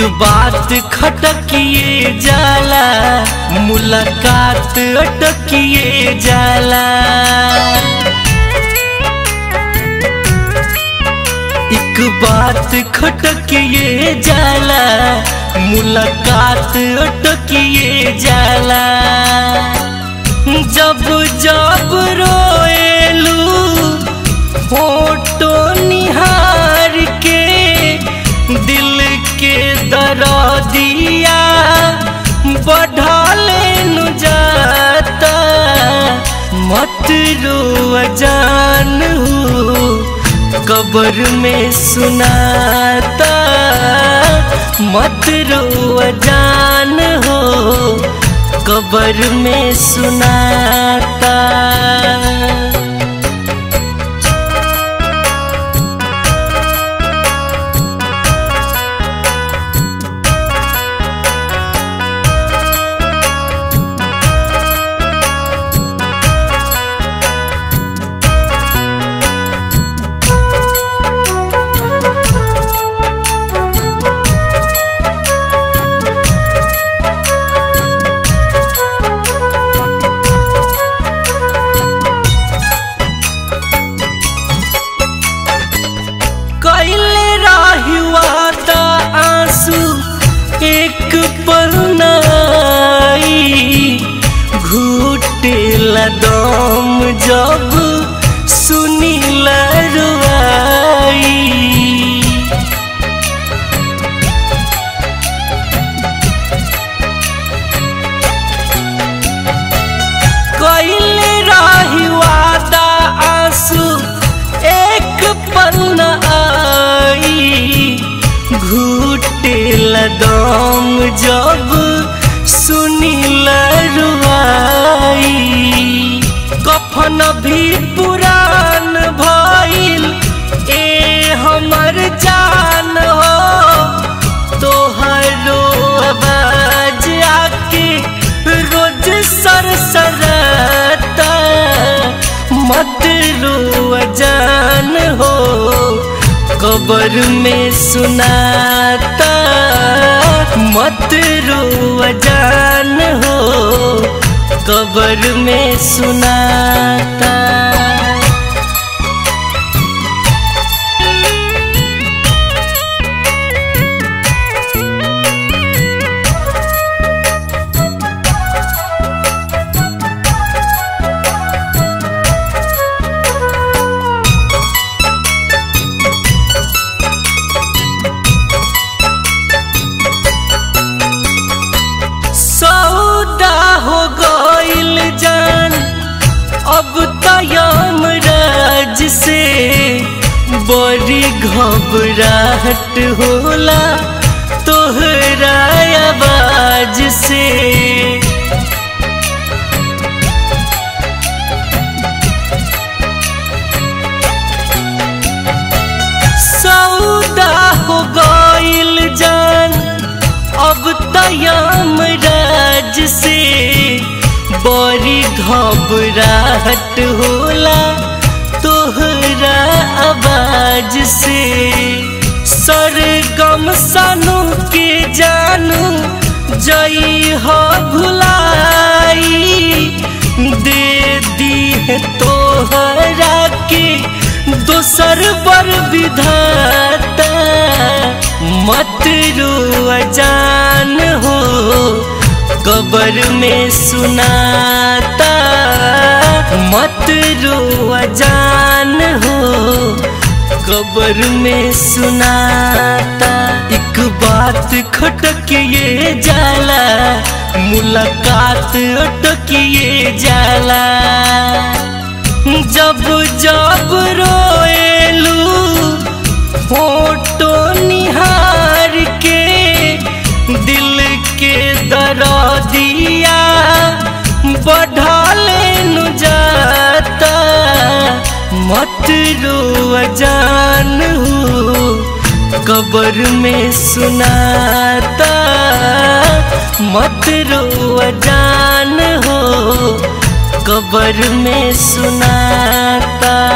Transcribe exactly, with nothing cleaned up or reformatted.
एक बात खटकिए जाला, मुलाकात अटकिए जाला। एक बात खटकिए जाला, मुलाकात अटकिए जाला। जब जब रोएलू फोटो निहार के, दिल के दर्दिया बढ़ालेनु जाता। मत रोआ जानू कब्र में सुनाता, मत रोआ जानू कब्र में सुनाता। एक पल नाई घुटेला दम, जब सुनीला रुआई। कइले रही वादा आंसू, एक पल नाई घुटेला दम, जब सुनीला रुआई। कफन भी पुरान भइल ए हमर जान हो, तोहरो आवाज आके रोज सरसराता। मत रोआ जान हो कब्र में सुनाता, मत रोआ जान हो कब्र में सुनाता। अब तो यमराज से बड़ी घबराहट होला तोहरा आवाज से। सौदा हो गइल जान, अब तो यमराज से बड़ी घबराहट होला तोहरा आवाज से। सरगम सानू के जानू जई हो भुलाई, दे दी है तोहरा के दोसर पर विधाता। मत रोआ जान हो कब्र में सुनाता, मत रोआ जान हो कब्र में सुनाता। एक बात खटकिए जाला, मुलाकात अटकिए जाला। जब जब रोएलू फोटो निहार के, दिल के दर्दिया बढ़ालेनु जाता। मत रोआ जानू कब्र में सुनाता, मत रोआ जानू कब्र में सुनाता।